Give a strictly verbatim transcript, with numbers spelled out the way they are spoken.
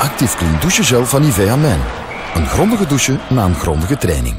Actief Clean douchegel van NIVEA Men. Een grondige douche na een grondige training.